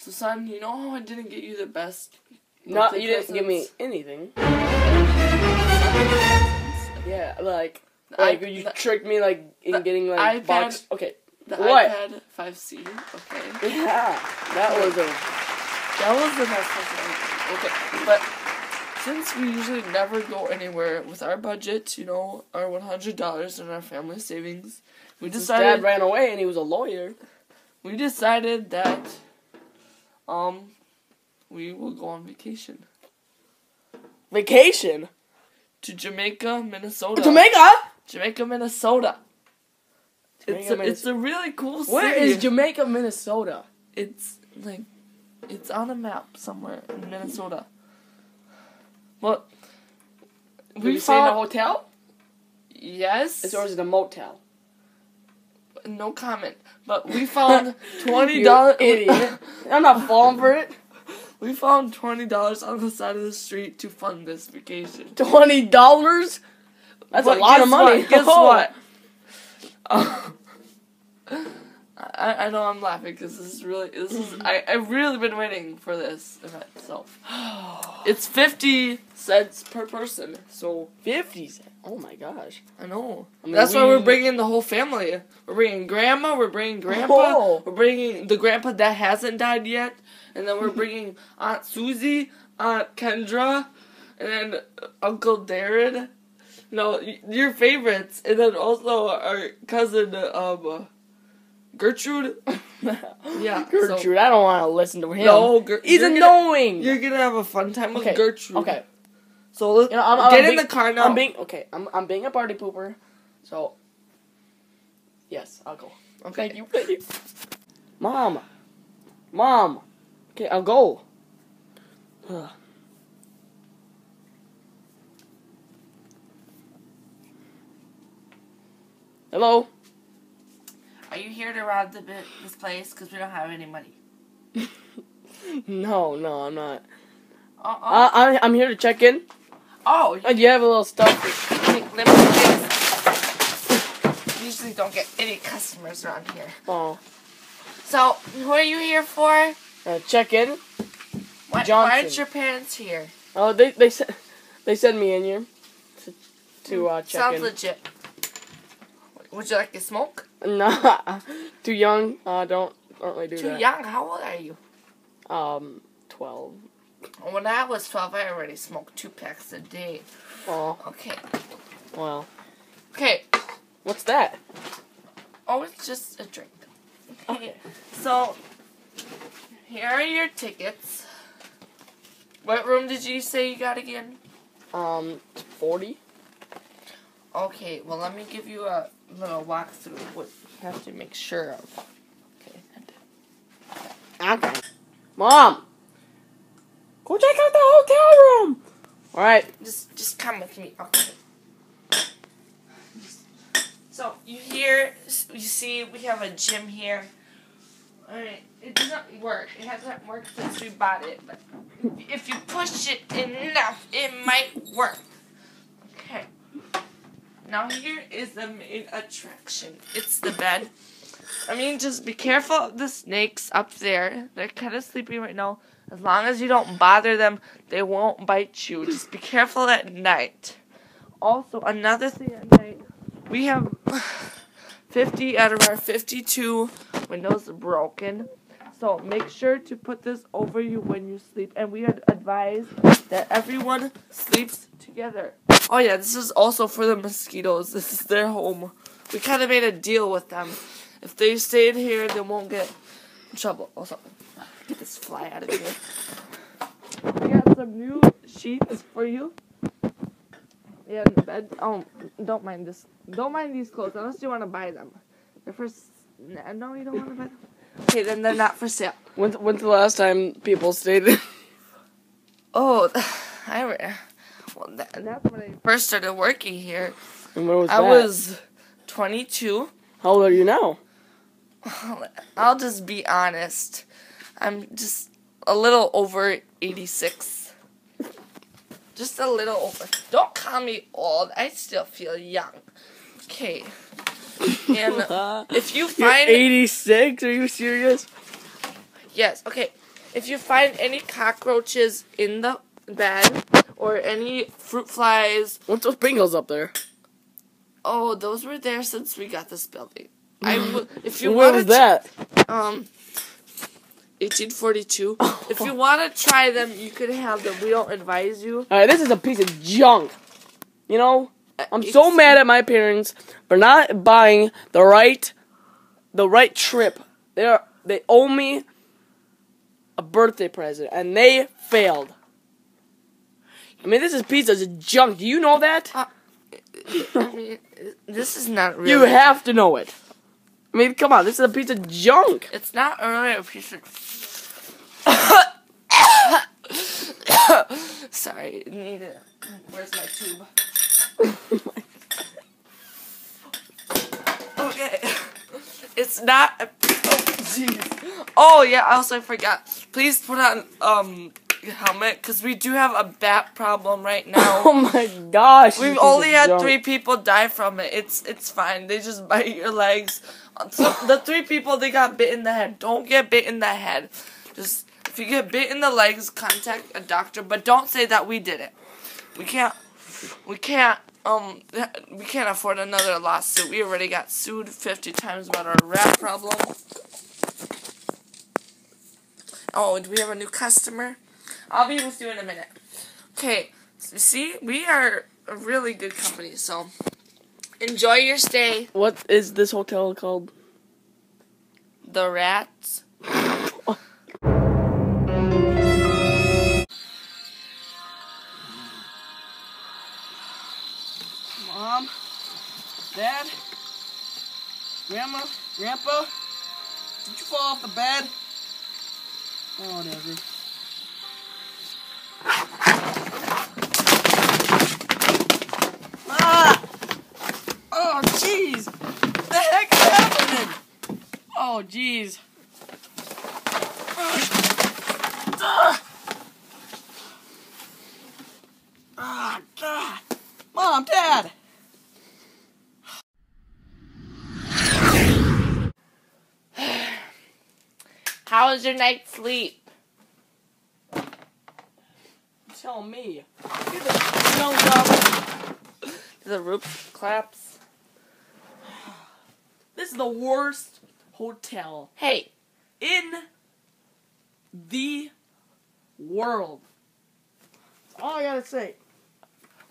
So, son, you know how I didn't get you the best? No, you didn't give me anything. Yeah, like you tricked me, like, in getting, like, box. Okay. The what? iPad 5C. Okay. Yeah. That was the best present. Okay. But since we usually never go anywhere with our budget, you know, our $100 and our family savings, we decided... His dad ran away and he was a lawyer. We decided that, we will go on vacation. Vacation? To Jamaica, Minnesota. Jamaica? Jamaica, Minnesota. It's a really cool city. Where is Jamaica, Minnesota? It's on a map somewhere in Minnesota. But we stay in a hotel? Yes. Or is it a motel? No comment. But we found $20. You idiot. I'm not falling for it. We found $20 on the side of the street to fund this vacation. $20? That's a lot of money. Guess what? I know I'm laughing because this is I've really been waiting for this event itself. It's 50 cents per person. So 50 cents. Oh my gosh! I know. I mean, that's why we're bringing the whole family. We're bringing grandma. We're bringing grandpa. Oh. We're bringing the grandpa that hasn't died yet, and then we're bringing Aunt Susie, Aunt Kendra, and then Uncle Darren. No, your favorites, and then also our cousin Gertrude. Yeah, Gertrude. So, I don't want to listen to him. No, he's annoying. You're gonna have a fun time with Gertrude. Okay. So let's get in the car now. I'm being a party pooper. So yes, I'll go. Okay. Thank you. Mom. Okay, I'll go. Ugh. Hello? Are you here to rob this place? Because we don't have any money. No, I'm not. I'm here to check in. Oh. Do you have a little stuff? Lemon. Usually don't get any customers around here. Oh. So, who are you here for? Check in. Why aren't your parents here? Oh, they sent me in here to check in. Sounds legit. Would you like to smoke? Nah, too young. Don't really do that. Too young? How old are you? 12. When I was 12, I already smoked 2 packs a day. Oh. Okay. Well. Okay. What's that? Oh, it's just a drink. Okay. So, here are your tickets. What room did you say you got again? 40. Okay, well, let me give you a little walkthrough of what you have to make sure of. Okay. Mom! Go check out the hotel room! Alright. Just come with me. Okay. So, you see, we have a gym here. Alright, it doesn't work. It hasn't worked since we bought it, but if you push it enough, it might work. Okay. Now here is the main attraction. It's the bed. I mean, just be careful of the snakes up there. They're kind of sleepy right now. As long as you don't bother them, they won't bite you. Just be careful at night. Also, another thing at night, we have 50 out of our 52 windows broken. So make sure to put this over you when you sleep. And we advise that everyone sleeps together. Oh yeah, this is also for the mosquitoes. This is their home. We kind of made a deal with them. If they stayed here, they won't get in trouble. Also, get this fly out of here. We got some new sheets for you. Yeah, in the bed. Oh, don't mind this. Don't mind these clothes unless you want to buy them. They're for... No, you don't want to buy them? Okay, then they're not for sale. When's the last time people stayed? Oh, well, that's when I first started working here. And where was that? I was 22. How old are you now? I'll just be honest. I'm just a little over 86. Just a little over. Don't call me old. I still feel young. Okay. And if you find... You're 86? Are you serious? Yes. Okay. If you find any cockroaches in the bed or any fruit flies. What's those Pringles up there? Oh, those were there since we got this building. If you where was that? 1842. Oh. If you want to try them, you can have them. We don't advise you. Alright, this is a piece of junk. You know, I'm so mad at my parents for not buying the right trip. They owe me a birthday present, and they failed. I mean, this is piece of junk. Do you know that? I mean, this is not real. You have to know it. I mean, come on, this is a piece of junk. It's not really a piece of... Sorry, I need it. Where's my tube? Okay. It's not a... Oh, jeez. Oh, yeah, also I forgot. Please put on, helmet, because we do have a bat problem right now. Oh my gosh. We've only had junk. 3 people die from it. It's fine. They just bite your legs. So the 3 people, they got bit in the head. Don't get bit in the head. Just, if you get bit in the legs, contact a doctor, but don't say that we did it. We can't afford another lawsuit. We already got sued 50 times about our rat problem. Oh, do we have a new customer? I'll be with you in a minute. Okay, so see, we are a really good company, so enjoy your stay. What is this hotel called? The Rats. Mom, Dad, Grandma, Grandpa, did you fall off the bed? Oh, whatever. Oh, jeez! The heck is happening? Oh, jeez. Ah, God. Mom, Dad. How was your night's sleep? Tell me. The roof claps. This is the worst hotel. Hey, in the world. That's all I gotta say.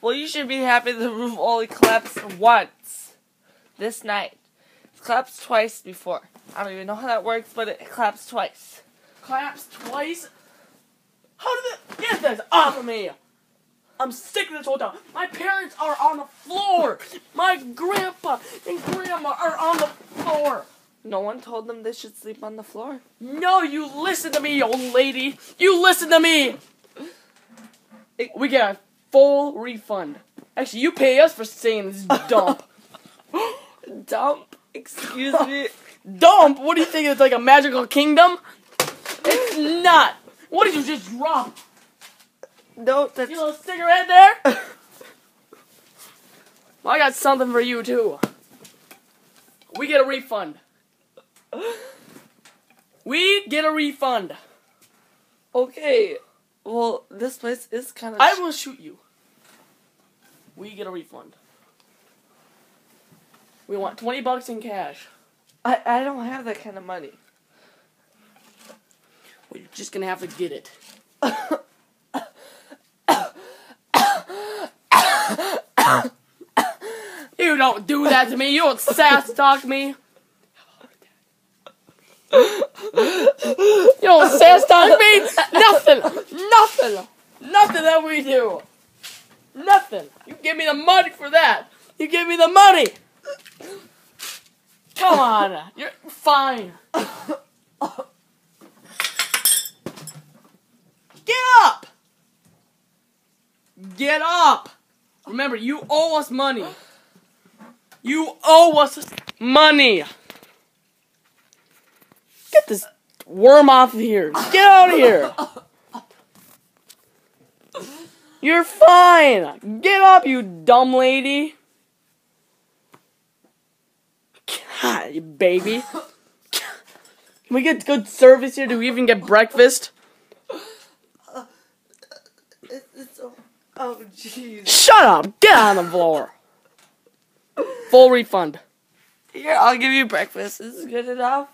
Well, you should be happy the roof only claps once. This night, it claps twice before. I don't even know how that works, but it claps twice. Claps twice. How did it get this off of me? I'm sick of this hotel. My parents are on the floor. My grandpa and grandma are on the floor. No one told them they should sleep on the floor. No, you listen to me, old lady. You listen to me. We get a full refund. Actually, you pay us for saying this dump. Dump? Excuse me. Dump? What do you think? It's like a magical kingdom? It's not. What did you just drop? No, that's... You little cigarette there? Well, I got something for you, too. We get a refund. We get a refund. Okay. Well, this place is kind of... I will shoot you. We get a refund. We want $20 in cash. I don't have that kind of money. Well, you're just going to have to get it. You don't do that to me. You don't sass talk me. You don't sass talk me. Nothing. Nothing. Nothing that we do. Nothing. You give me the money for that. You give me the money. Come on. You're fine. Get up! Get up! Remember, you owe us money. You owe us money. Get this worm off of here. Get out of here. You're fine. Get up, you dumb lady. God, you baby. Can we get good service here? Do we even get breakfast? It's so... Oh, jeez. Shut up! Get on the floor! Full refund. Here, I'll give you breakfast. This is good enough.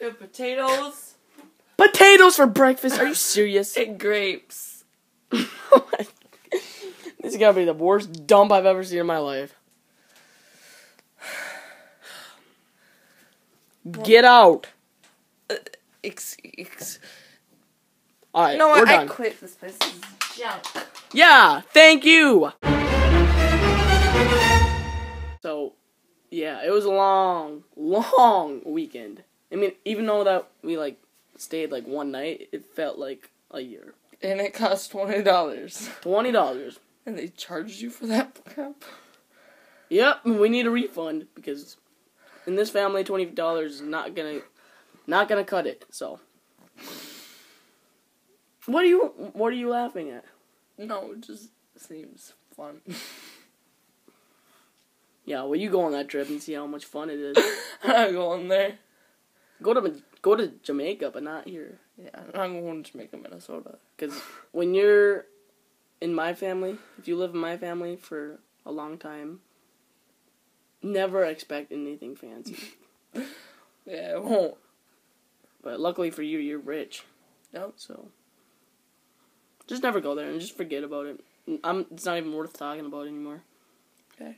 We have potatoes. Potatoes for breakfast? Are you serious? And grapes. This is gonna be the worst dump I've ever seen in my life. Get out. Alright, we're done. I quit this place. This is junk. Yeah, thank you. So, yeah, it was a long, long weekend. I mean, even though that we, like, stayed, like, one night, it felt like a year. And it cost $20. $20. And they charged you for that crap? Yep, we need a refund, because in this family, $20 is not gonna cut it, so. What are you laughing at? No, it just seems fun. Yeah, well, you go on that trip and see how much fun it is. I'm not going there. Go to Jamaica, but not here. Yeah, I'm going to Jamaica, Minnesota. Because when you're in my family, if you live in my family for a long time, never expect anything fancy. Yeah, it won't. But luckily for you, you're rich. Yep. So just never go there and just forget about it. It's not even worth talking about anymore. Okay.